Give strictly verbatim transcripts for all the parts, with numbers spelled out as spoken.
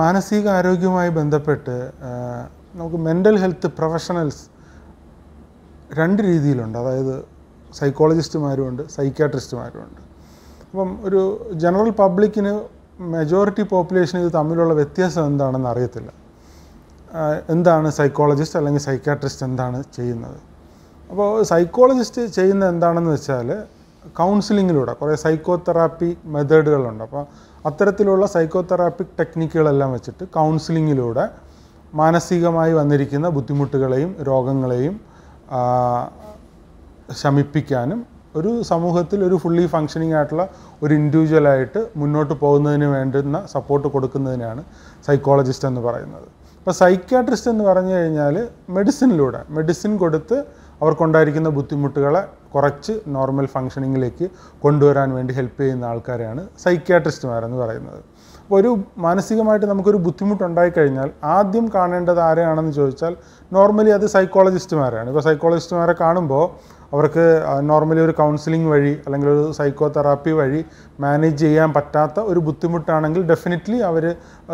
മാനസിക ആരോഗ്യവുമായി ബന്ധപ്പെട്ട് നമുക്ക് മെൻ്റൽ ഹെൽത്ത് പ്രൊഫഷണൽസ് രണ്ട് രീതിയിലുണ്ട്. അതായത് സൈക്കോളജിസ്റ്റുമാരുമുണ്ട്, സൈക്യാട്രിസ്റ്റുമാരുമുണ്ട്. അപ്പം ഒരു ജനറൽ പബ്ലിക്കിന് മെജോറിറ്റി പോപ്പുലേഷൻ ഇത് തമ്മിലുള്ള വ്യത്യാസം എന്താണെന്ന് അറിയത്തില്ല. എന്താണ് സൈക്കോളജിസ്റ്റ് അല്ലെങ്കിൽ സൈക്യാട്രിസ്റ്റ് എന്താണ് ചെയ്യുന്നത്? അപ്പോൾ സൈക്കോളജിസ്റ്റ് ചെയ്യുന്നത് എന്താണെന്ന് വെച്ചാൽ കൗൺസിലിങ്ങിലൂടെ കുറേ സൈക്കോ തെറാപ്പി മെത്തേഡുകളുണ്ട്. അപ്പോൾ അത്തരത്തിലുള്ള സൈക്കോ തെറാപ്പിക് ടെക്നിക്കുകളെല്ലാം വെച്ചിട്ട് കൗൺസിലിങ്ങിലൂടെ മാനസികമായി വന്നിരിക്കുന്ന ബുദ്ധിമുട്ടുകളെയും രോഗങ്ങളെയും ശമിപ്പിക്കാനും ഒരു സമൂഹത്തിൽ ഒരു ഫുള്ളി ഫങ്ഷനിങ് ആയിട്ടുള്ള ഒരു ഇൻഡിവിജ്വലായിട്ട് മുന്നോട്ട് പോകുന്നതിന് വേണ്ടുന്ന സപ്പോർട്ട് കൊടുക്കുന്നതിനാണ് സൈക്കോളജിസ്റ്റ് എന്ന് പറയുന്നത്. അപ്പോൾ സൈക്യാട്രിസ്റ്റ് എന്ന് പറഞ്ഞു കഴിഞ്ഞാൽ മെഡിസിനിലൂടെ മെഡിസിൻ കൊടുത്ത് അവർക്കുണ്ടായിരിക്കുന്ന ബുദ്ധിമുട്ടുകളെ കുറച്ച് നോർമൽ ഫങ്ഷനിങ്ങിലേക്ക് കൊണ്ടുവരാൻ വേണ്ടി ഹെൽപ്പ് ചെയ്യുന്ന ആൾക്കാരെയാണ് സൈക്യാട്രിസ്റ്റുമാരെന്ന് പറയുന്നത്. അപ്പോൾ ഒരു മാനസികമായിട്ട് നമുക്കൊരു ബുദ്ധിമുട്ടുണ്ടായിക്കഴിഞ്ഞാൽ ആദ്യം കാണേണ്ടത് ആരെയാണെന്ന് ചോദിച്ചാൽ നോർമലി അത് സൈക്കോളജിസ്റ്റുമാരാണ്. ഇപ്പോൾ സൈക്കോളജിസ്റ്റുമാരെ കാണുമ്പോൾ അവർക്ക് നോർമലി ഒരു കൗൺസിലിംഗ് വഴി അല്ലെങ്കിൽ ഒരു സൈക്കോ തെറാപ്പി വഴി മാനേജ് ചെയ്യാൻ പറ്റാത്ത ഒരു ബുദ്ധിമുട്ടാണെങ്കിൽ ഡെഫിനറ്റ്ലി അവർ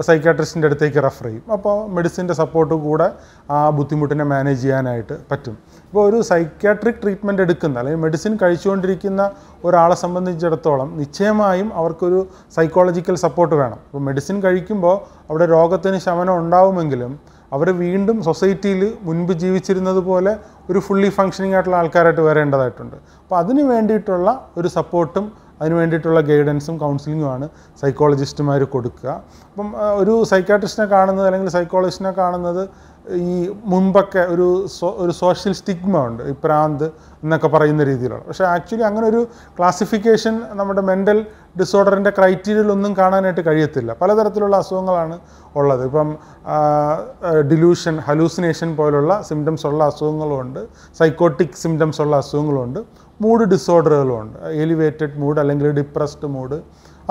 സൈക്യാട്രിസ്റ്റിൻ്റെ അടുത്തേക്ക് റെഫർ ചെയ്യും. അപ്പോൾ മെഡിസിൻ്റെ സപ്പോർട്ട് കൂടെ ആ ബുദ്ധിമുട്ടിനെ മാനേജ് ചെയ്യാനായിട്ട് പറ്റും. ഇപ്പോൾ ഒരു സൈക്യാട്രിക് ട്രീറ്റ്മെൻറ്റ് എടുക്കുന്ന അല്ലെങ്കിൽ മെഡിസിൻ കഴിച്ചുകൊണ്ടിരിക്കുന്ന ഒരാളെ സംബന്ധിച്ചിടത്തോളം നിശ്ചയമായും അവർക്കൊരു സൈക്കോളജിക്കൽ സപ്പോർട്ട് വേണം. അപ്പോൾ മെഡിസിൻ കഴിക്കുമ്പോൾ അവിടെ രോഗത്തിന് ശമനം ഉണ്ടാവുമെങ്കിലും അവർ വീണ്ടും സൊസൈറ്റിയിൽ മുൻപ് ജീവിച്ചിരുന്നത് പോലെ ഒരു ഫുള്ളി ഫങ്ഷനിങ് ആയിട്ടുള്ള ആൾക്കാരായിട്ട് വരേണ്ടതായിട്ടുണ്ട്. അപ്പോൾ അതിന് വേണ്ടിയിട്ടുള്ള ഒരു സപ്പോർട്ടും അതിന് വേണ്ടിയിട്ടുള്ള ഗൈഡൻസും കൗൺസിലിങ്ങുമാണ് സൈക്കോളജിസ്റ്റുമാർ കൊടുക്കുക. അപ്പം ഒരു സൈക്യാട്രിസ്റ്റിനെ കാണുന്നത് അല്ലെങ്കിൽ സൈക്കോളജിസ്റ്റിനെ കാണുന്നത് ഈ മുമ്പൊക്കെ ഒരു സോ ഒരു സോഷ്യൽ സ്റ്റിഗ്മ ഉണ്ട് ഈ പ്രാന്ത് എന്നൊക്കെ പറയുന്ന രീതിയിലാണ്. പക്ഷേ ആക്ച്വലി അങ്ങനെ ഒരു ക്ലാസിഫിക്കേഷൻ നമ്മുടെ മെൻ്റൽ ഡിസോർഡറിൻ്റെ ക്രൈറ്റീരിയയിലൊന്നും കാണാനായിട്ട് കഴിയത്തില്ല. പലതരത്തിലുള്ള അസുഖങ്ങളാണ് ഉള്ളത്. ഇപ്പം ഡിലൂഷൻ, ഹലൂസിനേഷൻ പോലുള്ള സിംറ്റംസ് ഉള്ള അസുഖങ്ങളുമുണ്ട്, സൈക്കോട്ടിക് സിംറ്റംസ് ഉള്ള അസുഖങ്ങളുമുണ്ട്, മൂഡ് ഡിസോർഡറുകളുമുണ്ട്, എലിവേറ്റഡ് മൂഡ് അല്ലെങ്കിൽ ഡിപ്രസ്ഡ് മൂഡ്,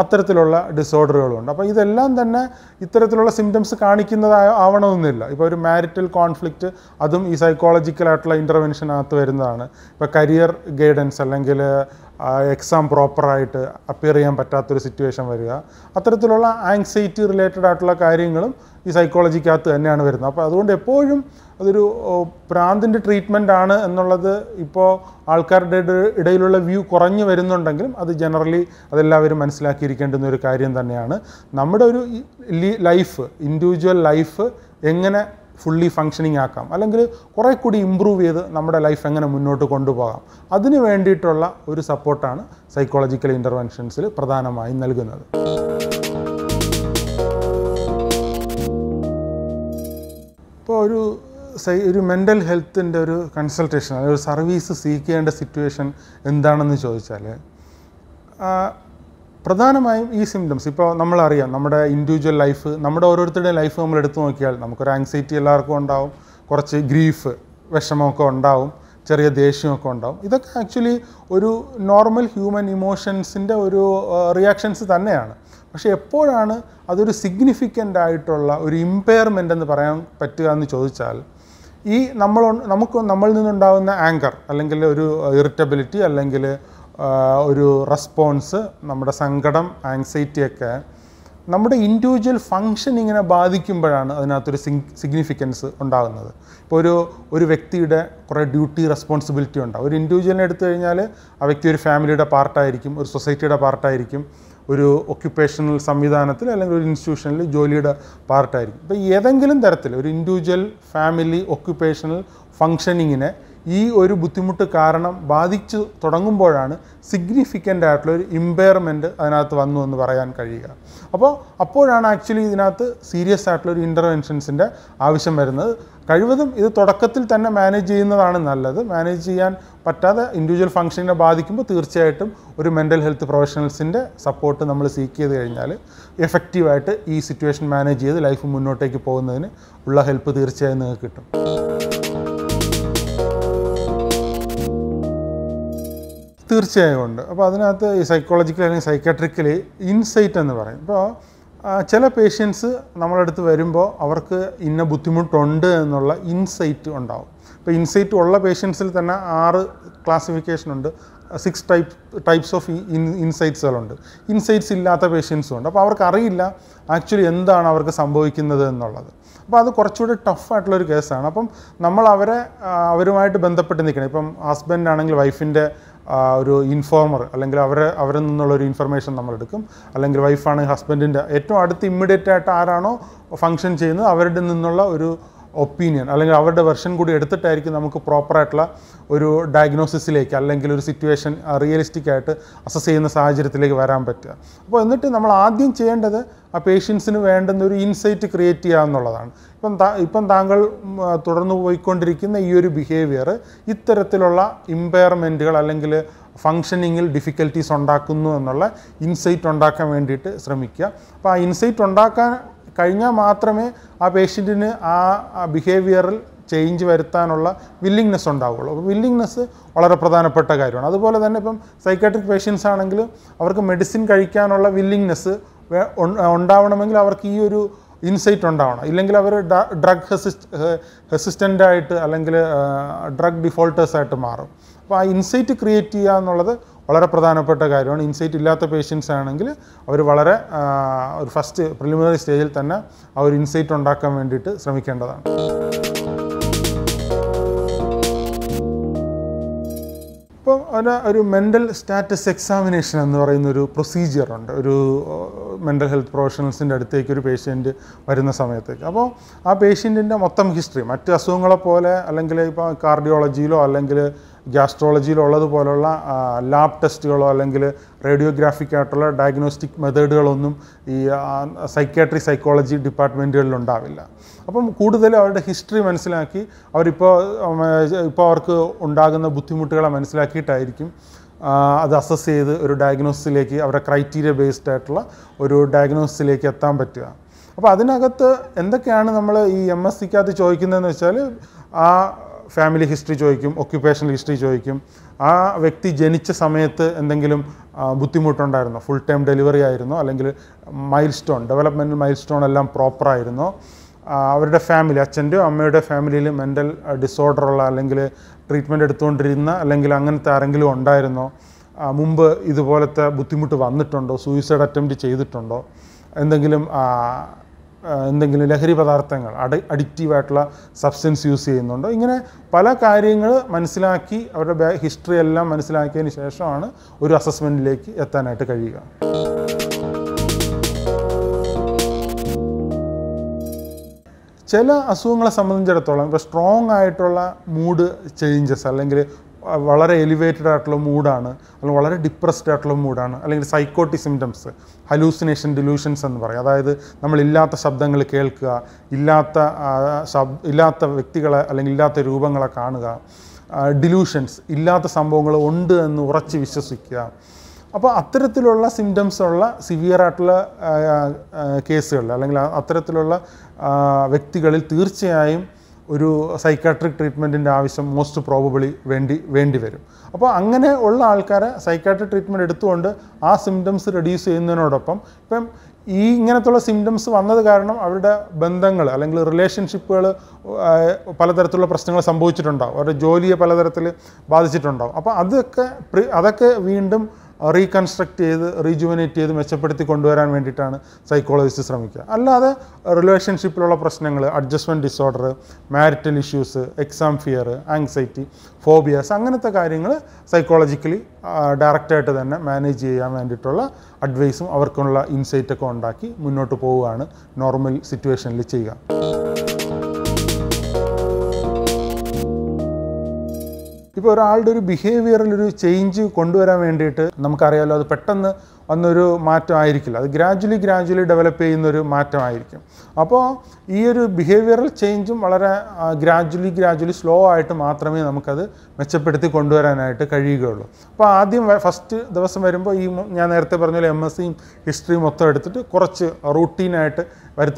അത്തരത്തിലുള്ള ഡിസോർഡറുകളുണ്ട്. അപ്പോൾ ഇതെല്ലാം തന്നെ ഇത്തരത്തിലുള്ള സിംറ്റംസ് കാണിക്കുന്നതായ ആവണമെന്നില്ല. ഇപ്പോൾ ഒരു മാരിറ്റൽ കോൺഫ്ലിക്റ്റ് അതും ഈ സൈക്കോളജിക്കലായിട്ടുള്ള ഇൻ്റർവെൻഷനകത്ത് വരുന്നതാണ്. ഇപ്പോൾ കരിയർ ഗൈഡൻസ് അല്ലെങ്കിൽ എക്സാം പ്രോപ്പറായിട്ട് അപ്പിയർ ചെയ്യാൻ പറ്റാത്തൊരു സിറ്റുവേഷൻ വരിക, അത്തരത്തിലുള്ള ആങ്സൈറ്റി റിലേറ്റഡ് ആയിട്ടുള്ള കാര്യങ്ങളും ഈ സൈക്കോളജിക്കകത്ത് തന്നെയാണ് വരുന്നത്. അപ്പോൾ അതുകൊണ്ട് എപ്പോഴും അതൊരു പ്രാന്തിൻ്റെ ട്രീറ്റ്മെൻ്റ് ആണ് എന്നുള്ളത് ഇപ്പോൾ ആൾക്കാരുടെ ഇടയിലുള്ള വ്യൂ കുറഞ്ഞു വരുന്നുണ്ടെങ്കിലും അത് ജനറലി അതെല്ലാവരും മനസ്സിലാക്കിയിരിക്കേണ്ടുന്ന ഒരു കാര്യം തന്നെയാണ്. നമ്മുടെ ഒരു ലൈഫ്, ഇൻഡിവിജ്വൽ ലൈഫ് എങ്ങനെ ഫുള്ളി ഫങ്ഷനിങ് ആക്കാം അല്ലെങ്കിൽ കുറേ കൂടി ഇമ്പ്രൂവ് ചെയ്ത് നമ്മുടെ ലൈഫ് എങ്ങനെ മുന്നോട്ട് കൊണ്ടുപോകാം, അതിന് വേണ്ടിയിട്ടുള്ള ഒരു സപ്പോർട്ടാണ് സൈക്കോളജിക്കൽ ഇൻ്റർവെൻഷൻസിൽ പ്രധാനമായും നൽകുന്നത്. ഇപ്പോൾ ഒരു സൈ ഒരു മെൻ്റൽ ഹെൽത്തിൻ്റെ ഒരു കൺസൾട്ടേഷൻ അല്ലെങ്കിൽ ഒരു സർവീസ് സീക്കേണ്ട സിറ്റുവേഷൻ എന്താണെന്ന് ചോദിച്ചാൽ പ്രധാനമായും ഈ സിംറ്റംസ് ഇപ്പോൾ നമ്മളറിയാം. നമ്മുടെ ഇൻഡിവിജ്വൽ ലൈഫ്, നമ്മുടെ ഓരോരുത്തരുടെ ലൈഫ് നമ്മൾ എടുത്തു നോക്കിയാൽ നമുക്കൊരു ആങ്സൈറ്റി എല്ലാവർക്കും ഉണ്ടാവും, കുറച്ച് ഗ്രീഫ് വിഷമമൊക്കെ ഉണ്ടാവും, ചെറിയ ദേഷ്യമൊക്കെ ഉണ്ടാവും. ഇതൊക്കെ ആക്ച്വലി ഒരു നോർമൽ ഹ്യൂമൻ ഇമോഷൻസിൻ്റെ ഒരു റിയാക്ഷൻസ് തന്നെയാണ്. പക്ഷേ എപ്പോഴാണ് അതൊരു സിഗ്നിഫിക്കൻ്റ് ആയിട്ടുള്ള ഒരു ഇമ്പെയർമെൻ്റ് എന്ന് പറയാൻ പറ്റുക എന്ന് ചോദിച്ചാൽ ഈ നമ്മൾ നമുക്ക് നമ്മളിൽ നിന്നുണ്ടാകുന്ന ആങ്കർ അല്ലെങ്കിൽ ഒരു ഇറിറ്റബിലിറ്റി അല്ലെങ്കിൽ ഒരു റെസ്പോൺസ്, നമ്മുടെ സങ്കടം, ആങ്സൈറ്റിയൊക്കെ നമ്മുടെ ഇൻഡിവിജ്വൽ ഫങ്ഷനിങ്ങിനെ ബാധിക്കുമ്പോഴാണ് അതിനകത്തൊരു സിഗ്നിഫിക്കൻസ് ഉണ്ടാകുന്നത്. ഇപ്പോൾ ഒരു ഒരു വ്യക്തിയുടെ കുറേ ഡ്യൂട്ടി റെസ്പോൺസിബിലിറ്റി ഉണ്ടാകും. ഒരു ഇൻഡിവിജ്വലിനെ എടുത്തു കഴിഞ്ഞാൽ ആ വ്യക്തി ഒരു ഫാമിലിയുടെ പാർട്ടായിരിക്കും, ഒരു സൊസൈറ്റിയുടെ പാർട്ടായിരിക്കും, ഒരു ഒക്യുപ്പേഷണൽ സംവിധാനത്തിൽ അല്ലെങ്കിൽ ഒരു ഇൻസ്റ്റിറ്റ്യൂഷനിൽ ജോലിയുടെ പാർട്ടായിരിക്കും. അപ്പോൾ ഏതെങ്കിലും തരത്തിൽ ഒരു ഇൻഡിവിജ്വൽ, ഫാമിലി, ഒക്യുപ്പേഷണൽ ഫങ്ഷനിങ്ങിനെ ഈ ഒരു ബുദ്ധിമുട്ട് കാരണം ബാധിച്ചു തുടങ്ങുമ്പോഴാണ് സിഗ്നിഫിക്കൻ്റ് ആയിട്ടുള്ളൊരു ഇമ്പെയർമെൻറ്റ് അതിനകത്ത് വന്നു എന്ന് പറയാൻ കഴിയുക. അപ്പോൾ അപ്പോഴാണ് ആക്ച്വലി ഇതിനകത്ത് സീരിയസ് ആയിട്ടുള്ളൊരു ഇൻ്റർവെൻഷൻസിൻ്റെ ആവശ്യം വരുന്നത്. കഴിവതും ഇത് തുടക്കത്തിൽ തന്നെ മാനേജ് ചെയ്യുന്നതാണ് നല്ലത്. മാനേജ് ചെയ്യാൻ പറ്റാതെ ഇൻഡിവിജ്വൽ ഫങ്ഷനെ ബാധിക്കുമ്പോൾ തീർച്ചയായിട്ടും ഒരു മെൻ്റൽ ഹെൽത്ത് പ്രൊഫഷണൽസിൻ്റെ സപ്പോർട്ട് നമ്മൾ സീക്ക് ചെയ്ത് കഴിഞ്ഞാൽ എഫക്റ്റീവായിട്ട് ഈ സിറ്റുവേഷൻ മാനേജ് ചെയ്ത് ലൈഫ് മുന്നോട്ടേക്ക് പോകുന്നതിന് ഉള്ള ഹെൽപ്പ് തീർച്ചയായും നിങ്ങൾക്ക് കിട്ടും. തീർച്ചയായും ഉണ്ട്. അപ്പോൾ അതിനകത്ത് ഈ സൈക്കോളജിക്കൽ അല്ലെങ്കിൽ സൈക്കാട്രിക്കലി ഇൻസൈറ്റ് എന്ന് പറയും. ഇപ്പോൾ ചില പേഷ്യൻസ് നമ്മളടുത്ത് വരുമ്പോൾ അവർക്ക് ഇന്ന ബുദ്ധിമുട്ടുണ്ട് എന്നുള്ള ഇൻസൈറ്റ് ഉണ്ടാകും. ഇപ്പോൾ ഇൻസൈറ്റ് ഉള്ള പേഷ്യൻസിൽ തന്നെ ആറ് ക്ലാസിഫിക്കേഷൻ ഉണ്ട്. six type, types of in, insights. Insights illata patients undu. Appo avarku ariyilla actually endana avarku sambhavikkunnathu ennallathu. Appo adu korchude tough aayittulla oru case aanu. Appo nammal avare avarumayittu bendapettu nikkana. Ippom husband aanengil wife inde oru informer allengil avare avaril ninnulla oru information nammal edukkum. Allengil wife aanengil husband inde ettavum adutha immediate aayittu aarano function cheyyunnathu avaride ninnulla oru opinion, or our version could edit the taric in the proper atla or diagnosis like a situation, a realistic at associated in the surgery like Varampetta. But in the Namadin chain to the patients in a and the insight create Noladan. Upon the angle Torano Vicondric in the Uri behavior, Itteratilola, impairment, Alangele, functioning difficulties on Dakuno and Nola, insight on Daka and it Sramikia. By insight on Daka. Kaina Matrame, a patient in a behavioral change Vertanola, willingness on Davo, willingness or a Pradana Patagaran. Other than psychiatric patients are Anglo, our medicine Karikanola, willingness on down among our key insight on down. Ilangla drug resistant diet, drug defaulters at tomorrow. By insight create another. വളരെ പ്രധാനപ്പെട്ട കാര്യമാണ് insight ഇല്ലാത്ത patients ആണെങ്കിൽ അവർ വളരെ ഒരു first preliminary സ്റ്റേജിൽ തന്നെ ആ ഒരു ഇൻസൈറ്റ് ഉണ്ടാക്കാൻ വേണ്ടിയിട്ട് ശ്രമിക്കേണ്ടതാണ്. അപ്പോൾ ഒരു മെന്റൽ സ്റ്റാറ്റസ് എക്സാമിനേഷൻ എന്ന് പറയുന്ന ഒരു പ്രൊസീജിയർ ഉണ്ട്. ഒരു മെന്റൽ ഹെൽത്ത് പ്രൊഫഷണൽസിന്റെ അടുത്തേക്ക് ഒരു പേഷ്യന്റ് വരുന്ന സമയത്തേക്ക് അപ്പോൾ ആ പേഷ്യന്റിന്റെ മൊത്തം ഹിസ്റ്ററി മറ്റ് അസുഖങ്ങളെ പോലെ അല്ലെങ്കിൽ ഇപ്പോൾ കാർഡിയോളജിയിലോ അല്ലെങ്കിൽ Gastrology, lab tests, radiographic, diagnostic method, psychiatry, psychology department. If you have a history, you can see the association with a diagnosis, a criteria based diagnosis. If family history, occupational history, that व्यक्ति जनिच्च समयत എന്തെങ്കിലും ബുദ്ധിമുട്ടുണ്ടായിരുന്നോ, full time delivery ആയിരുന്നോ, അല്ലെങ്കിൽ milestone, developmental milestone എല്ലാം proper ആയിരുന്നോ, അവരുടെ family, അച്ഛന്റെയോ അമ്മയുടെ ഫാമിലിയിൽ mental disorder ഉള്ള അല്ലെങ്കിൽ treatment എടുത്തുകൊണ്ടിരുന്ന അല്ലെങ്കിൽ അങ്ങനത്തെ ആരെങ്കിലും ഉണ്ടായിരുന്നോ, മുൻപ് ഇതുപോലത്തെ ബുദ്ധിമുട്ട് വന്നിട്ടുണ്ടോ, suicide attempt ചെയ്തിട്ടുണ്ടോ, എന്തെങ്കിലും എന്തെങ്കിലും ലഹരി പദാർത്ഥങ്ങൾ അഡിക്റ്റീവ് ആയിട്ടുള്ള സബ്സ്റ്റൻസ് യൂസ് ചെയ്യുന്നുണ്ടോ ഇങ്ങനെ പല കാര്യങ്ങൾ മനസ്സിലാക്കി അവരുടെ ഹിസ്റ്ററി എല്ലാം മനസ്സിലാക്കിയതിന് ശേഷമാണ് ഒരു അസസ്മെന്റിലേക്ക് എത്താനായിട്ട് കഴിയുക. ചില അസുഖങ്ങളെ സംബന്ധിച്ചിടത്തോളം ഇപ്പോൾ സ്ട്രോങ് ആയിട്ടുള്ള മൂഡ് ചേഞ്ചസ് അല്ലെങ്കിൽ very elevated mood, very depressed mood, psychotic symptoms, hallucination, delusions, that is, we don't hear sounds, we don't hear people, we don't hear delusions, we don't hear things, we don't hear symptoms of severe cases, or psychiatric treatment in the most probably vendi vendi verum. Appo angane ulla aalkare psychiatric treatment eduthonde aa symptoms reduce cheyyunnathodoppam ippam ee inganathulla symptoms vannathu karanam avarude bandhangal allengil relationshipukal palatharathulla prashnangal sambhavichittundav avarude joliye palatharathu baadhichittundav appo adokke adokke veendum reconstruct ചെയ്ത് rejuvenate ചെയ്ത് മെച്ചപ്പെടുത്തി കൊണ്ടുവരാൻ വേണ്ടിയിട്ടാണ് psychologist ശ്രമിക്കുക. അല്ലാതെ റിലേഷൻഷിപ്പിലുള്ള പ്രശ്നങ്ങൾ, adjustment disorder, marital issues, exam fear, anxiety, phobias അങ്ങനത്തെ കാര്യങ്ങൾ സൈക്കോളജിക്കലി ഡയറക്റ്റ് ആയിട്ട് തന്നെ മാനേജ് ചെയ്യാൻ വേണ്ടിയിട്ടുള്ള അഡ്വൈസും അവർക്കുള്ള ഇൻസൈറ്റ് ഒക്കെ ഉണ്ടാക്കി മുന്നോട്ട് പോവുകയാണ് നോർമൽ സിറ്റുവേഷനിൽ ചെയ്യുക. If you have a behavioral change, you can't do it. Gradually, gradually develop a matter. Now, this behavioral change is gradually, gradually slow. Now, first, there was M S C history routine. There are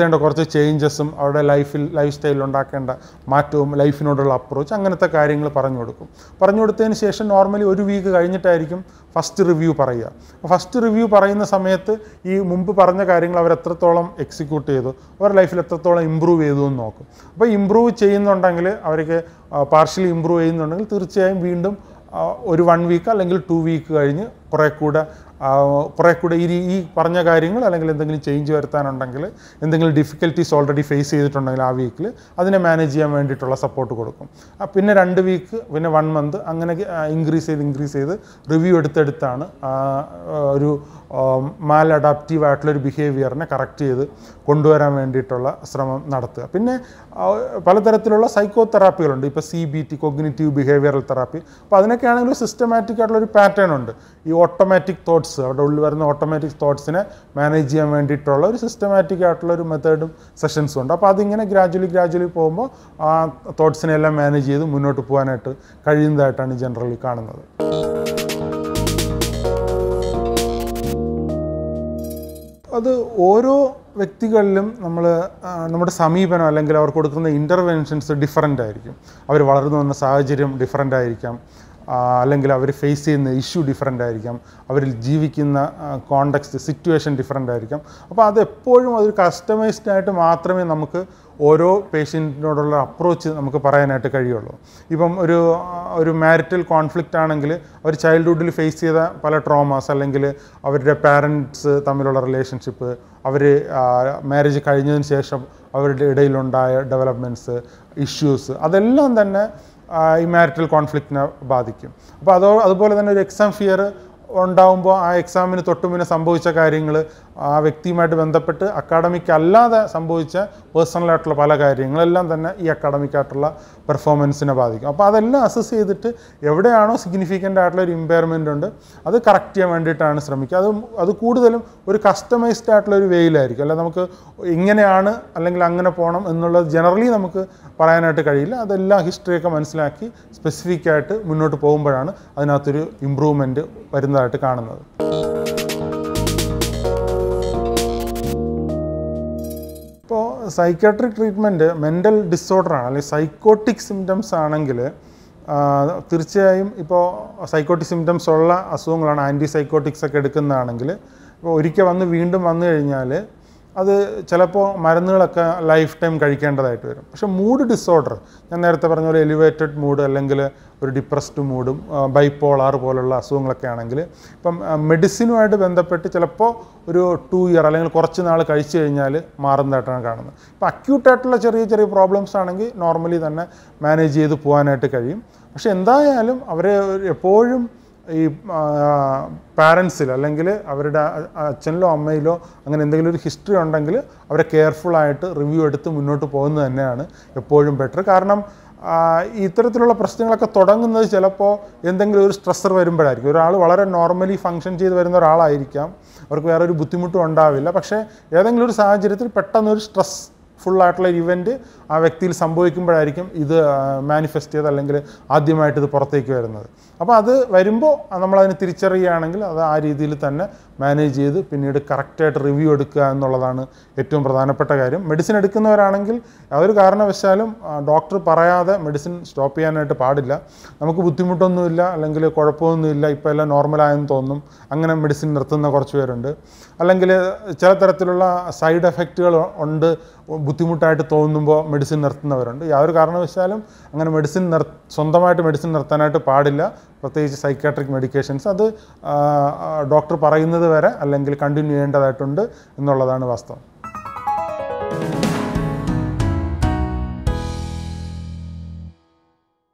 changes in our life, lifestyle, life approach, and that's why we are doing this. Normally, one week is first review. First review is the same thing. We execute the life, improve the life. If we improve the life, we partially improve the life. ഒരു one week അല്ലെങ്കിൽ two week കഴിഞ്ഞ് കുറേ കൂടെ കുറേ കൂടെ ഈ ഈ പറഞ്ഞ കാര്യങ്ങൾ അല്ലെങ്കിൽ എന്തെങ്കിലും ചേഞ്ച് വരുത്താനുണ്ടെങ്കിൽ എന്തെങ്കിലും ഡിഫിക്കൽട്ടീസ് ഓൾറെഡി ഫേസ് ചെയ്തിട്ടുണ്ടെങ്കിൽ ആ വീക്കിൽ അതിനെ മാനേജ് ചെയ്യാൻ വേണ്ടിയിട്ടുള്ള സപ്പോർട്ട് കൊടുക്കും. പിന്നെ രണ്ട് വീക്ക് പിന്നെ വൺ മന്ത് അങ്ങനെ ഇൻക്രീസ് ചെയ്ത് ഇൻക്രീസ് ചെയ്ത് റിവ്യൂ എടുത്തെടുത്താണ് ഒരു മാൽ അഡാപ്റ്റീവ് ആയിട്ടുള്ളൊരു ബിഹേവിയറിനെ കറക്റ്റ് ചെയ്ത് കൊണ്ടുവരാൻ വേണ്ടിയിട്ടുള്ള ശ്രമം നടത്തുക. പിന്നെ പലതരത്തിലുള്ള സൈക്കോ തെറാപ്പികളുണ്ട്. ഇപ്പോൾ C B T cognitive behavioural therapy, അപ്പോൾ അതിനൊക്കെ ആണെങ്കിൽ സിസ്റ്റമാറ്റിക് ആയിട്ടുള്ളൊരു പാറ്റേൺ ഉണ്ട്. ഈ ഓട്ടോമാറ്റിക് തോട്ട്സ്, അവിടെ ഉള്ളിൽ വരുന്ന ഓട്ടോമാറ്റിക് തോട്ട്സിനെ മാനേജ് ചെയ്യാൻ വേണ്ടിയിട്ടുള്ള ഒരു സിസ്റ്റമാറ്റിക് ആയിട്ടുള്ളൊരു മെത്തേഡും സെഷൻസും ഉണ്ട്. അപ്പോൾ അതിങ്ങനെ ഗ്രാജുവലി ഗ്രാജുവലി പോകുമ്പോൾ ആ തോട്ട്സിനെ എല്ലാം മാനേജ് ചെയ്ത് മുന്നോട്ട് പോകാനായിട്ട് കഴിയുന്നതായിട്ടാണ് ജനറലി കാണുന്നത്. അത് ഓരോ വ്യക്തികളിലും നമ്മൾ നമ്മുടെ സമീപനം അല്ലെങ്കിൽ അവർ കൊടുക്കുന്ന ഇൻ്റർവെൻഷൻസ് ഡിഫറൻ്റ് ആയിരിക്കും. അവർ വളർന്നു വന്ന സാഹചര്യം ഡിഫറൻ്റ് ആയിരിക്കാം, അല്ലെങ്കിൽ അവർ ഫേസ് ചെയ്യുന്ന ഇഷ്യൂ ഡിഫറൻ്റ് ആയിരിക്കാം, അവരിൽ ജീവിക്കുന്ന കോണ്ടെക്സ്റ്റ് സിറ്റുവേഷൻ ഡിഫറൻ്റ് ആയിരിക്കാം. അപ്പോൾ അതെപ്പോഴും അതൊരു കസ്റ്റമൈസ്ഡ് ആയിട്ട് മാത്രമേ നമുക്ക് ഓരോ പേഷ്യൻറ്റിനോടുള്ള അപ്രോച്ച് നമുക്ക് പറയാനായിട്ട് കഴിയുള്ളൂ. ഇപ്പം ഒരു ഒരു മാരിറ്റൽ കോൺഫ്ലിക്റ്റ് ആണെങ്കിൽ അവർ ചൈൽഡ്ഹുഡിൽ ഫേസ് ചെയ്ത പല ട്രോമാസ്, അല്ലെങ്കിൽ അവരുടെ പാരൻറ്റ്സ് തമ്മിലുള്ള റിലേഷൻഷിപ്പ്, അവർ മാരേജ് കഴിഞ്ഞതിന് ശേഷം അവരുടെ ഇടയിലുണ്ടായ ഡെവലപ്മെൻറ്റ്സ്, ഇഷ്യൂസ്, അതെല്ലാം തന്നെ ഈ മാരിറ്റൽ കോൺഫ്ലിക്റ്റിനെ ബാധിക്കും. അപ്പോൾ അതോ അതുപോലെ തന്നെ ഒരു എക്സാം ഫിയർ ഉണ്ടാകുമ്പോൾ ആ എക്സാമിന് തൊട്ടുമുന്നേ സംഭവിച്ച കാര്യങ്ങൾ, ആ വ്യക്തിയുമായിട്ട് ബന്ധപ്പെട്ട് അക്കാഡമിക് അല്ലാതെ സംഭവിച്ച പേഴ്സണലായിട്ടുള്ള പല കാര്യങ്ങളെല്ലാം തന്നെ ഈ അക്കാഡമിക്കായിട്ടുള്ള പെർഫോമൻസിനെ ബാധിക്കും. അപ്പോൾ അതെല്ലാം അസസ് ചെയ്തിട്ട് എവിടെയാണോ സിഗ്നിഫിക്കൻ്റ് ആയിട്ടുള്ള ഒരു ഇമ്പയർമെൻ്റ് ഉണ്ട് അത് കറക്റ്റ് ചെയ്യാൻ വേണ്ടിയിട്ടാണ് ശ്രമിക്കുക. അത് അത് കൂടുതലും ഒരു കസ്റ്റമൈസ്ഡ് ആയിട്ടുള്ള ഒരു വേയിലായിരിക്കും. അല്ല നമുക്ക് ഇങ്ങനെയാണ് അല്ലെങ്കിൽ അങ്ങനെ പോകണം എന്നുള്ളത് ജനറലി നമുക്ക് പറയാനായിട്ട് കഴിയില്ല. അതെല്ലാം ഹിസ്റ്ററിയൊക്കെ മനസ്സിലാക്കി സ്പെസിഫിക്കായിട്ട് മുന്നോട്ട് പോകുമ്പോഴാണ് അതിനകത്തൊരു ഇമ്പ്രൂവ്മെൻറ്റ് വരുന്നതായിട്ട് കാണുന്നത്. ഇപ്പോൾ സൈക്യാട്രിക് ട്രീറ്റ്മെൻറ്റ് മെൻ്റൽ ഡിസോർഡറാണ് അല്ലെങ്കിൽ സൈക്കോട്ടിക് സിംറ്റംസ് ആണെങ്കിൽ തീർച്ചയായും ഇപ്പോൾ സൈക്കോട്ടിക് സിംറ്റംസ് ഉള്ള അസുഖങ്ങളാണ് ആൻറ്റി സൈക്കോട്ടിക്സ് ഒക്കെ എടുക്കുന്നതാണെങ്കിൽ ഇപ്പോൾ ഒരിക്കൽ വന്ന് വീണ്ടും വന്നു കഴിഞ്ഞാൽ അത് ചിലപ്പോൾ മരുന്നുകളൊക്കെ ലൈഫ് ടൈം കഴിക്കേണ്ടതായിട്ട് വരും. പക്ഷേ മൂഡ് ഡിസോർഡർ, ഞാൻ നേരത്തെ പറഞ്ഞ പോലെ എലിവേറ്റഡ് മൂഡ് അല്ലെങ്കിൽ ഒരു ഡിപ്രസ്ഡ് മൂഡും ബൈപോളാർ പോലുള്ള അസുഖങ്ങളൊക്കെ ആണെങ്കിൽ ഇപ്പം മെഡിസിനുമായിട്ട് ബന്ധപ്പെട്ട് ചിലപ്പോൾ ഒരു ടു ഇയർ അല്ലെങ്കിൽ കുറച്ച് നാൾ കഴിച്ചു കഴിഞ്ഞാൽ മാറുന്നതായിട്ടാണ് കാണുന്നത്. ഇപ്പം അക്യൂട്ടായിട്ടുള്ള ചെറിയ ചെറിയ പ്രോബ്ലംസ് ആണെങ്കിൽ നോർമലി തന്നെ മാനേജ് ചെയ്ത് പോകാനായിട്ട് കഴിയും. പക്ഷേ എന്തായാലും അവരെ എപ്പോഴും ഈ പാരൻസിൽ അല്ലെങ്കിൽ അവരുടെ അച്ഛനിലോ അമ്മയിലോ അങ്ങനെ എന്തെങ്കിലും ഒരു ഹിസ്റ്ററി ഉണ്ടെങ്കിൽ അവരെ കെയർഫുള്ളായിട്ട് റിവ്യൂ എടുത്ത് മുന്നോട്ട് പോകുന്നത് തന്നെയാണ് എപ്പോഴും ബെറ്റർ. കാരണം ഇത്തരത്തിലുള്ള പ്രശ്നങ്ങളൊക്കെ തുടങ്ങുന്നത് ചിലപ്പോൾ എന്തെങ്കിലും ഒരു സ്ട്രെസ്സർ വരുമ്പോഴായിരിക്കും. ഒരാൾ വളരെ നോർമലി ഫങ്ഷൻ ചെയ്ത് വരുന്ന ഒരാളായിരിക്കാം, അവർക്ക് വേറൊരു ബുദ്ധിമുട്ടും ഉണ്ടാവില്ല. പക്ഷേ ഏതെങ്കിലും ഒരു സാഹചര്യത്തിൽ പെട്ടെന്നൊരു സ്ട്രെസ് ഫുള്ളായിട്ടുള്ള ഒരു ഇവൻറ്റ് ആ വ്യക്തിയിൽ സംഭവിക്കുമ്പോഴായിരിക്കും ഇത് മാനിഫെസ്റ്റ് ചെയ്ത് അല്ലെങ്കിൽ ആദ്യമായിട്ട് ഇത് പുറത്തേക്ക് വരുന്നത്. അപ്പോൾ അത് വരുമ്പോൾ നമ്മളതിനെ തിരിച്ചറിയുകയാണെങ്കിൽ അത് ആ രീതിയിൽ തന്നെ മാനേജ് ചെയ്ത് പിന്നീട് കറക്റ്റായിട്ട് റിവ്യൂ എടുക്കുക എന്നുള്ളതാണ് ഏറ്റവും പ്രധാനപ്പെട്ട കാര്യം. മെഡിസിൻ എടുക്കുന്നവരാണെങ്കിൽ യാതൊരു കാരണവശാലും ഡോക്ടർ പറയാതെ മെഡിസിൻ സ്റ്റോപ്പ് ചെയ്യാനായിട്ട് പാടില്ല. നമുക്ക് ബുദ്ധിമുട്ടൊന്നുമില്ല അല്ലെങ്കിൽ കുഴപ്പമൊന്നുമില്ല, ഇപ്പോൾ എല്ലാം നോർമലായെന്ന് തോന്നും, അങ്ങനെ മെഡിസിൻ നിർത്തുന്ന കുറച്ച് പേരുണ്ട്. അല്ലെങ്കിൽ ചില തരത്തിലുള്ള സൈഡ് എഫക്റ്റുകൾ ഉണ്ട് ബുദ്ധിമുട്ടായിട്ട് തോന്നുമ്പോൾ മെഡിസിൻ നിർത്തുന്നവരുണ്ട്. യാതൊരു കാരണവശാലും അങ്ങനെ മെഡിസിൻ നിർ സ്വന്തമായിട്ട് മെഡിസിൻ നിർത്താനായിട്ട് പാടില്ല. പ്രത്യേകിച്ച് സൈക്യാട്രിക് മെഡിക്കേഷൻസ് അത് ഡോക്ടർ പറയുന്നത് വരെ അല്ലെങ്കിൽ കണ്ടിന്യൂ ചെയ്യേണ്ടതായിട്ടുണ്ട് എന്നുള്ളതാണ് വാസ്തവം.